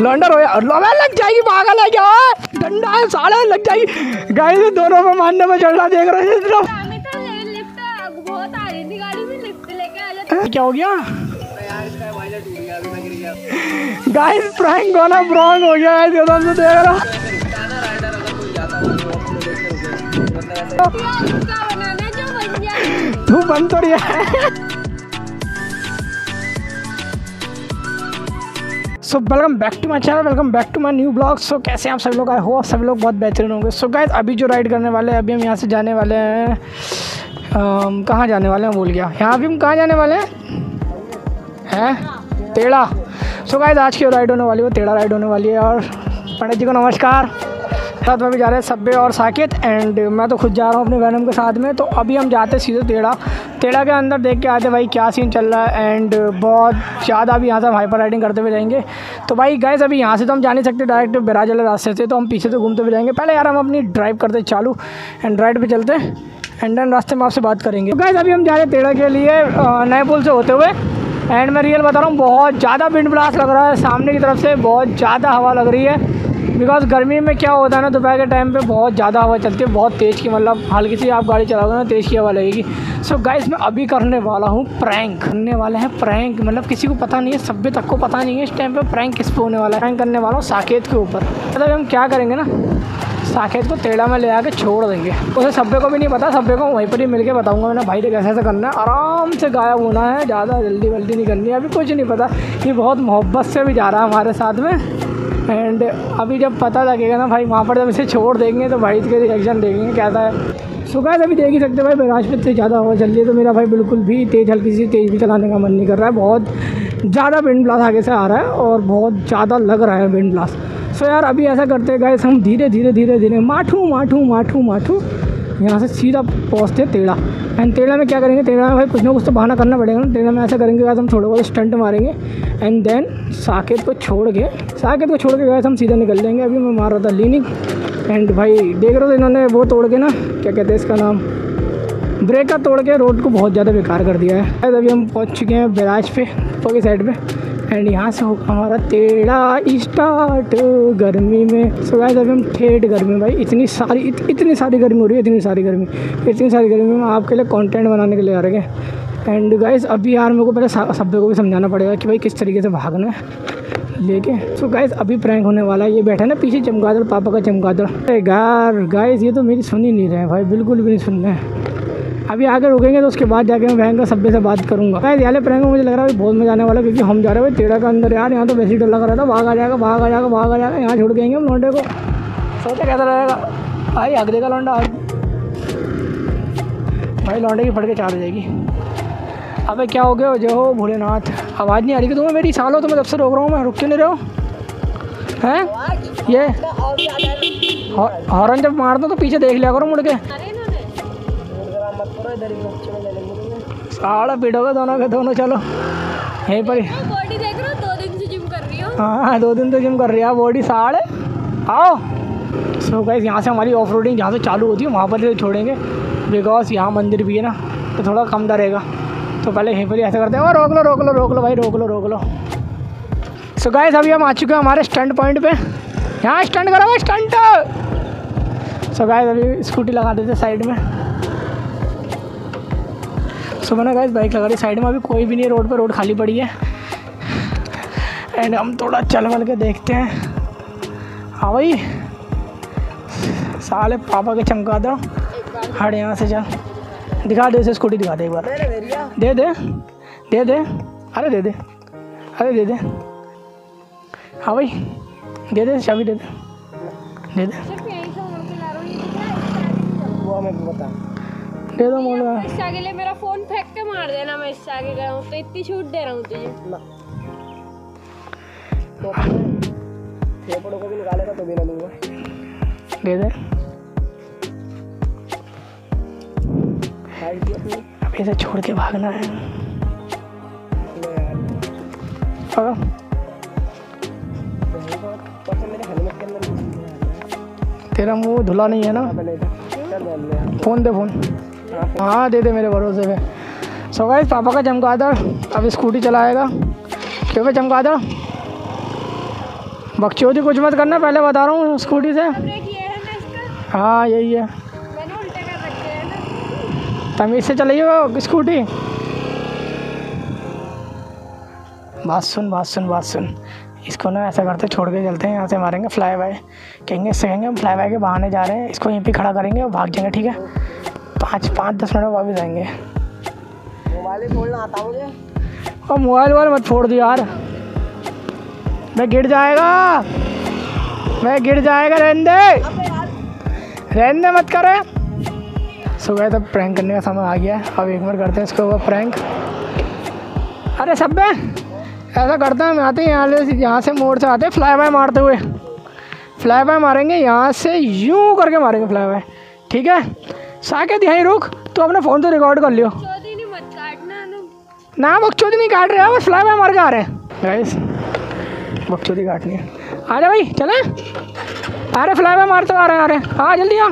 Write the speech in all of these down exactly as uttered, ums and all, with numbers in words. लॉन्डर होया लग जाएगी, भागा लग गया डंडा है साला लग जाएगी। गाइस दोनों में मारने में चल रहा, देख रहे हो क्या हो गया। गाइस प्रैंक गोना प्रॉन्ग हो गया है, देख रहा तू बन तो रहा है। So welcome back to my channel, welcome back to my new blog. So कैसे हैं आप सब लोग, आई होप सब लोग बहुत बेहतरीन होंगे। सो so, गाइस अभी जो राइड करने वाले हैं, अभी हम यहाँ से जाने वाले हैं um, कहाँ जाने वाले हैं भूल गया। यहाँ भी हम कहाँ जाने वाले हैं हैं टेढ़ा। सो so, गाइस आज की राइड होने वाली है वो टेढ़ा राइड होने वाली है। और पंडित जी को नमस्कार। साथ में भी जा रहे हैं सब्बे और साकित, एंड मैं तो खुद जा रहा हूँ अपने वैनम के साथ में। तो अभी हम जाते हैं सीधे टेढ़ा, टेढ़ा के अंदर देख के आते हैं भाई क्या सीन चल रहा है। एंड बहुत ज़्यादा अभी यहाँ से हम हाइपर राइडिंग करते हुए जाएंगे। तो भाई गाइस अभी यहाँ से तो हम जा नहीं सकते डायरेक्ट बैराज वाले रास्ते से, तो हम पीछे तो घूमते हुए जाएंगे। पहले यार हम अपनी ड्राइव करते चालू एंड राइड पर चलते एंड देन रास्ते में आपसे बात करेंगे। गाइस अभी हम जा रहे हैं टेढ़ा के लिए नए पुल से होते हुए, एंड मैं रियल बता रहा हूँ बहुत ज़्यादा विंड ब्लास्ट लग रहा है सामने की तरफ से, बहुत ज़्यादा हवा लग रही है। बिकॉज गर्मी में क्या होता है ना, दोपहर के टाइम पे बहुत ज़्यादा हवा चलती है, बहुत तेज़ की, मतलब हल्की सी आप गाड़ी चलाओगे ना तेज़ की हवा लगेगी। सो so, गाइस मैं अभी करने वाला हूँ प्रैंक, करने वाले हैं प्रैंक, मतलब किसी को पता नहीं है, सभी तक को पता नहीं है इस टाइम पे प्रैंक किस पे होने वाला है। प्रैंक करने वाला हूँ साकेत के ऊपर, मतलब हम क्या करेंगे ना, साकेत को टेढ़ा में ले आके छोड़ देंगे। उसे सब्बे को भी नहीं पता, सब्बे को वहीं पर ही मिल के बताऊँगा मैंने भाई तो कैसे ऐसा करना है, आराम से गायब होना है, ज़्यादा जल्दी जल्दी नहीं करनी है। अभी कुछ नहीं पता, ये बहुत मोहब्बत से भी जा रहा है हमारे साथ में। एंड अभी जब पता लगेगा ना भाई, वहाँ पर जब इसे छोड़ देंगे तो भाई इसके रिएक्शन देखेंगे क्या था। सो गाइस अभी देख ही सकते भाई बैराज पे इतनी ज़्यादा हवा चल रही है, तो मेरा भाई बिल्कुल भी तेज़ हल्की सी तेज़ भी चलाने का मन नहीं कर रहा है। बहुत ज़्यादा विंड ब्लास्ट आगे से आ रहा है और बहुत ज़्यादा लग रहा है विंड ब्लास्ट। सो यार अभी ऐसा करते हैं गाइस, हम धीरे धीरे धीरे धीरे माठू माठू माठू माठू यहाँ से सीधा पहुँचते टेढ़ा। एंड टेढ़ा में क्या करेंगे, टेढ़ा में भाई कुछ ना कुछ तो बहाना करना पड़ेगा ना। टेढ़ा में ऐसा करेंगे गाइस, हम थोड़ा बहुत स्टंट मारेंगे एंड देन साकेत को छोड़ के साकेत को छोड़ के गाइस हम सीधा निकल जाएंगे। अभी मैं मार रहा था लीनिंग, एंड भाई देख रहे हो इन्होंने वो तोड़ के ना क्या कहते हैं इसका नाम, ब्रेक का तोड़ के रोड को बहुत ज़्यादा बेकार कर दिया है। अभी हम पहुँच चुके हैं बैराज पे ऊपर की साइड पर, एंड यहाँ से होगा हमारा टेढ़ा स्टार्ट गर्मी में। सो गाइस अभी हम ठेठ गर्मी में भाई, इतनी सारी इत, इतनी सारी गर्मी हो रही है, इतनी सारी गर्मी इतनी सारी गर्मी में आपके लिए कंटेंट बनाने के लिए आ रहे हैं। एंड गाइस अभी यार मेरे को पहले सब्बे को भी समझाना पड़ेगा कि भाई किस तरीके से भागना है लेके। सो गाइस अभी प्रैंक होने वाला है, ये बैठा है ना पीछे चमगादड़, पापा का चमगादड़। अरे यार गाइस ये तो मेरी सुन ही नहीं रहे हैं भाई, बिल्कुल भी नहीं सुन रहे हैं। अभी आगे रुकेंगे तो उसके बाद जाके मैं बहन का सब्बे से बात करूँगा। गाइस यार प्रैंक में मुझे लग रहा है बहुत मजा आने वाला, क्योंकि हम जा रहे हैं भाई टेढ़ा के अंदर। यार यहाँ तो वैसे ही डर लग रहा था, भाग आ जाएगा भाग आ जाएगा भाग आ जाएगा, यहाँ छोड़ के आएंगे हम लौंडे को, सोचा कैसा रहेगा भाई, हक देगा लौंडा भाई, लौंडे की फट के चार हो जाएगी। अबे क्या हो गया जो हो भोलेनाथ, आवाज़ नहीं आ रही कि तुम्हें मेरी, साल हो तो मैं जब से रोक रहा हूँ, मैं रुक क्यों नहीं रहा हूँ हैं। ये हॉर्न जब मार दो तो पीछे देख लिया करो मुड़ के, साड़ा पीटोगे दोनों के दोनों। चलो यहीं पर बॉडी देख रहे हो, दो दिन से जिम कर रही हो। हाँ दो दिन से जिम कर रही है बॉडी साड़े आओ। सो गाइस यहाँ से हमारी ऑफ रोडिंग जहाँ से चालू होती है वहाँ पर छोड़ेंगे, बिकॉज यहाँ मंदिर भी है ना तो थोड़ा कम डरेगा। तो पहले यहीं पर ही ऐसा करते हैं, और रोक लो रोक लो रोक लो भाई रोक लो रोक लो। सो गाइस अभी हम आ चुके हैं हमारे स्टंट पॉइंट पे, यहाँ स्टंट करो भाई स्टंट। सो गाइस अभी स्कूटी लगा देते साइड में। सो मैंने गाइस बाइक लगा रही साइड में, अभी कोई भी नहीं है रोड पर, रोड खाली पड़ी है। एंड हम थोड़ा चल वल के देखते हैं। हाँ भाई साले पापा के चमका दो, हट यहाँ से जा, दिखा दे उसे स्कूटी दिखा दे एक बार, दे दे दे दे अरे दे दे अरे दे दे हाँ भाई दे दे चाबी दे दे दे दे दे दो मोड़। इससे आगे ले मेरा फोन फेंक के मार देना, मैं इससे आगे गया हूँ तो इतनी छूट दे रहा हूँ तुझे। थेपड़ों को भी निकालेगा तो भी ना दूंगा। दे दे। अब इसे छोड़ के भागना है। अगर तेरा मुँह धुला नहीं है ना, फोन दे फोन। हाँ दे दे मेरे भरोसे पे। सो गाइस पापा का चमगादड़ अब स्कूटी चलाएगा, क्यों चमगादड़ बकचोदी कुछ मत करना, पहले बता रहा हूँ स्कूटी से। हाँ यही है, तमीज़ से चलाइए वो स्कूटी। बात सुन बात सुन बात सुन इसको ना ऐसा करते छोड़ के चलते हैं यहाँ से, मारेंगे फ्लाई बाय, कहेंगे इससे कहेंगे हम फ्लाई बाय के बहाने जा रहे हैं, इसको यहीं पे खड़ा करेंगे और भाग जाएंगे। ठीक है, पाँच पाँच दस मिनट में वापस आएंगे। मोबाइल फोड़ना आता हो गया और मोबाइल वाल मत फोड़ दो यार, मैं गिर जाएगा मैं गिर जाएगा। रहने दे रहने दे मत करे। सो गए तब प्रैंक करने का समय आ गया है, अब एक बार करते हैं इसको प्रैंक। अरे सब में ऐसा करते हैं, हम आते हैं यहाँ से, यहाँ से मोड़ से आते हैं फ्लाई बाय मारते हुए, फ्लाई बाय मारेंगे यहाँ से यूँ करके मारेंगे फ्लाई बाय। ठीक है साकेत यहीं रुक, तो अपना फ़ोन तो रिकॉर्ड कर लियो। मत काटना ना, बकचोदी नहीं काट रहे, बस फ्लाई बाय मार के आ रहे हैं गाइस, बकचोदी काटनी है। आ रहे भाई चले, अरे फ्लाई बाय मारते आ रहे हैं, आ रहे हैं, हाँ जल्दी आ।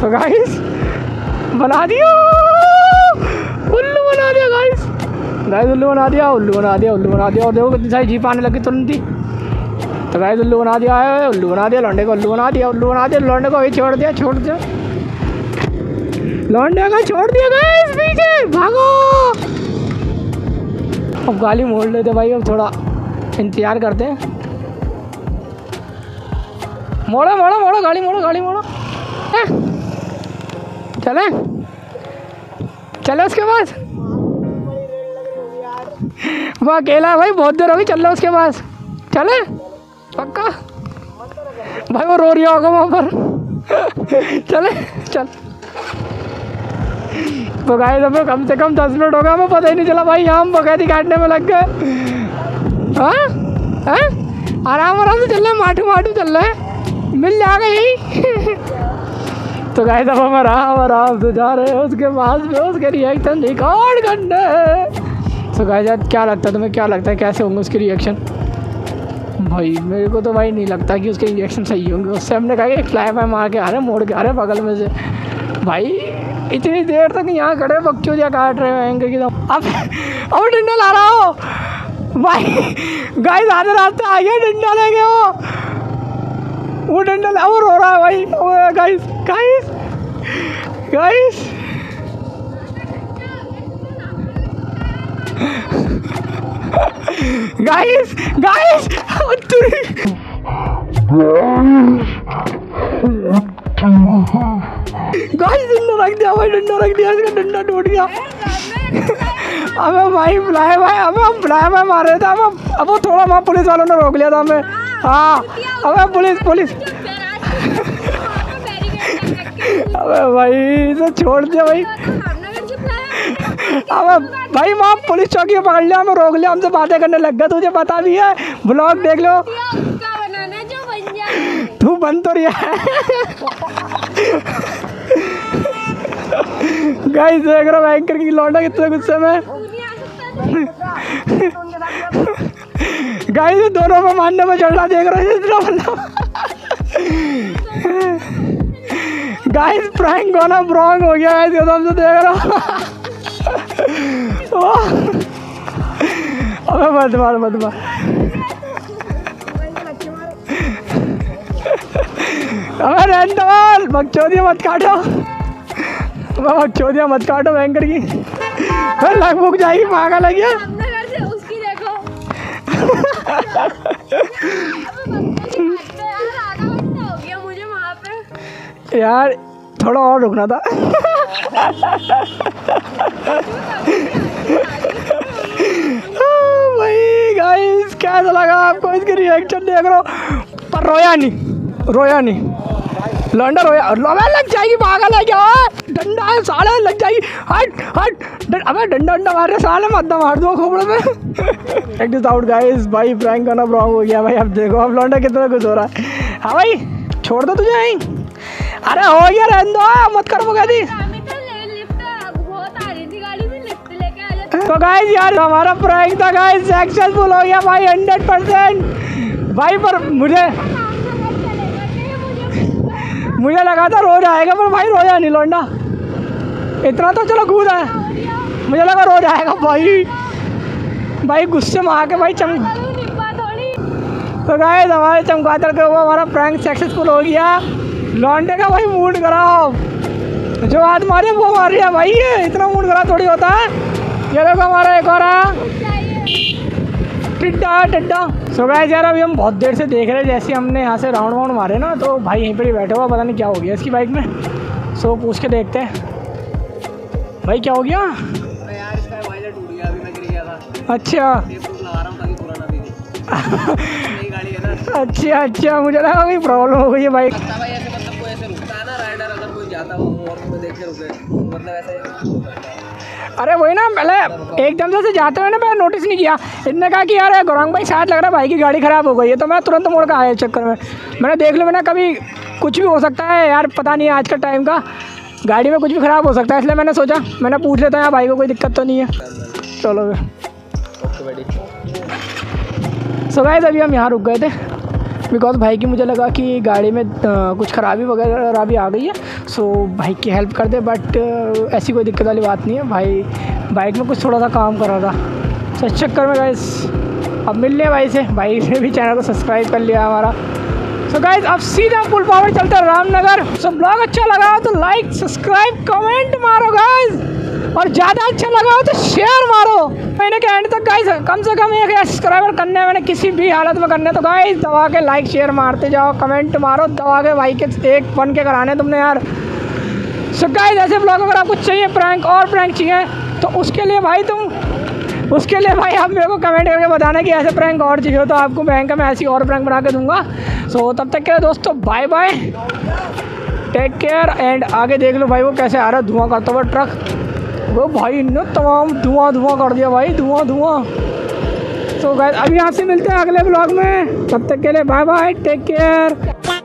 सो गाइस बना दियो, उल्लू बना दिया गाइस, गाइस उल्लू बना दिया उल्लू बना दिया उल्लू बना दिया। और देखो कितनी सारी जीप आने लगी तुरंत ही, तो गाइस उल्लू बना दिया है, उल्लू बना दिया लौंडे को, उल्लू बना दिया उल्लू बना दिया लौंडे को, अभी छोड़ दिया छोड़ दिया लौंडे को छोड़ दिया। गाइस पीछे भागो, अब गाली मोड़ लेते भाई, अब थोड़ा इंतजार करते हैं। मोड़ो मोड़ो मोड़ो गाड़ी मोड़ो गाड़ी मोड़ो, चले चलो उसके पास। वो अकेला है भाई, बहुत देर हो गई, चल रहा उसके पास, चले पक्का भाई, वो रो रही होगा वहाँ पर। चले चल, तो गाइस हमें कम से कम दस मिनट हो गया, हमें पता ही नहीं चला भाई, हम बकैती काटने में लग गए। हाँ हाँ आराम आराम से चल रहे, माठू माठू चल रहे हैं, मिल जाएगा यही। तो गाइस अब हम आराम आराम से जा रहे हैं उसके पास में, उसके रिएक्शन रिकॉर्ड करने। तो गाइस यार क्या लगता है तुम्हें, क्या लगता है कैसे होंगे उसके रिएक्शन? भाई मेरे को तो भाई नहीं लगता कि उसके रिएक्शन सही होंगे। उससे हमने कहा कि फ्लाई बाय मार के आ रहे हैं, मोड़ के आ रहे हैं बगल में से, भाई इतनी देर तक यहाँ खड़े बकचोदिया काट रहे होंगे कि अब अब डंडा ला रहा हो भाई। गाइस आधे रास्ते आ गया, डंडा ले गए वो वो डंडा ला, वो रो रहा है भाई। Guys guys guys guys guys guys डंडा रख दिया भाई, डंडा रख दिया, इसका डंडा टूट गया। अबे भाई फ्लाई बाय, अबे हम फ्लाई बाय मार रहे थे, अब अब वो थोड़ा वहाँ पुलिस वालों ने रोक लिया था हमें। हाँ अबे पुलिस पुलिस अबे भाई तो छोड़ दिया भाई, अब भाई वहाँ पुलिस चौकी पकड़ लिया, हमें रोक लिया, हमसे बातें करने लग गया। तुझे पता भी है, ब्लॉग देख लो, तू बन तो रही है। गाइस देख रहा हूँ एंकर की लौंडा कितने गुस्से में। गाइस दोनों को मारने में चढ़ना देख रहा हूँ। गाइस प्रैंक होना ब्रॉन्ग हो गया, हमसे देख रहा हूँ। अबे मत मार मत मार, अबे रेंडवाल बकचोदिया मत काटो, बकचोदिया मत काटो बैंकर की, फिर लग भूख जाएगी मांगा लग गया। यार थोड़ा और रुकना था। भाई गाइस कैसा लगा आपको इसके रिएक्शन देख रहा हूँ, पर रोया नहीं रोया नहीं लौंडा रोया, अबे लग जाएगी पागल है क्या, डंडा साला लग जाएगी, हट हट, अबे डंडा डंडा मार रहे साले, मद्दा मार दो खोपड़े में। चेक दिस आउट गाइस, भाई प्रैंक करना ब्रॉन्ग हो गया भाई, अब देखो अब लौंडा कितना कुछ हो रहा है। हाँ भाई छोड़ दो तुझे यहीं, अरे हो गया रहने दो मत करो बकैती। तो गाइस यार हमारा प्रैंक था गाइस, सक्सेसफुल हो गया भाई हंड्रेड परसेंट भाई, पर मुझे मुझे लगा था रो जाएगा, पर भाई रोया नहीं लौंडा, इतना तो चलो कूद है, मुझे लगा रो जाएगा भाई, भाई गुस्से में आके भाई चम तो गाइस हमारे चमगादड़ के ऊपर हमारा प्रैंक सक्सेसफुल हो गया। लॉन्डे का भाई मूड खराब, जो हाथ मारे वो मारे है भाई, ये इतना मूड खराब थोड़ी होता है। ये देखो हमारा एक और है टिड्डा टिड्डा। सो गाइस यार अभी हम बहुत देर से देख रहे हैं, जैसे हमने यहाँ से राउंड वाउंड मारे ना तो भाई यहीं पर ही बैठा हुआ, पता नहीं क्या हो गया इसकी बाइक में। सो पूछ के देखते हैं भाई क्या हो गया। यार इसका वाइजर टूट गया, अभी मैं गिर गया था। अच्छा लगा रहा हूं ताकि पूरा ना नई गाड़ी है ना। अच्छा अच्छा, मुझे लगा कोई प्रॉब्लम हो गई है बाइक। अच्छा भाई ऐसे मतलब कोई ऐसे रुकता है ना राइडर, अगर कोई जाता हो और उसको देख के रुके मतलब ऐसे। अरे वही ना, पहले एकदम से जाते हुए ना मैं नोटिस नहीं किया, इनने कहा कि यार गौरांग भाई साथ लग रहा है भाई की गाड़ी ख़राब हो गई है, तो मैं तुरंत मोड़ कर आया चक्कर में। मैंने देख लो, मैंने कभी कुछ भी हो सकता है यार, पता नहीं है आज का टाइम का, गाड़ी में कुछ भी ख़राब हो सकता है, इसलिए मैंने सोचा मैंने पूछ लेता है भाई को कोई दिक्कत तो नहीं है। चलो सो गाइस अभी हम यहाँ रुक गए थे बिकॉज भाई की मुझे लगा कि गाड़ी में कुछ ख़राबी वगैरह भी आ गई है, सो भाई की हेल्प कर दे, बट ऐसी कोई दिक्कत वाली बात नहीं है। भाई बाइक में कुछ थोड़ा सा काम कर रहा था, सो इस चक्कर में गाइस अब मिल लें भाई से, भाई ने भी चैनल को सब्सक्राइब कर लिया हमारा। तो गाइज अब सीधा फुल पावर चलता है रामनगर। सो ब्लॉग अच्छा लगा हो तो लाइक सब्सक्राइब कमेंट मारो गाइज, और ज़्यादा अच्छा लगा हो तो शेयर मारो। महीने के एंड तक गाइज कम से कम एक हज़ार सब्सक्राइबर करने हैं मैंने, किसी भी हालत में करने तो गाइज दबा के लाइक शेयर मारते जाओ, कमेंट मारो दबा के, भाई के एक बन के कराने तुमने यार। सो गाइज ऐसे ब्लॉग अगर आपको चाहिए प्रैंक और प्रैंक चाहिए तो उसके लिए भाई तुम उसके लिए भाई आप मेरे को कमेंट करके बताना कि ऐसे प्रैंक और चाहिए हो, तो आपको बैंक में ऐसी और प्रैंक बना के दूंगा। सो तब तक के लिए दोस्तों bye bye, take care and आगे देख लो भाई वो कैसे आ रहा है धुआं करता हुआ ट्रक, वो भाई ने तमाम धुआं धुआं कर दिया भाई, धुआं धुआं। सो गाइस अभी यहाँ से मिलते हैं अगले ब्लॉग में, तब तक के लिए बाय बाय, टेक केयर।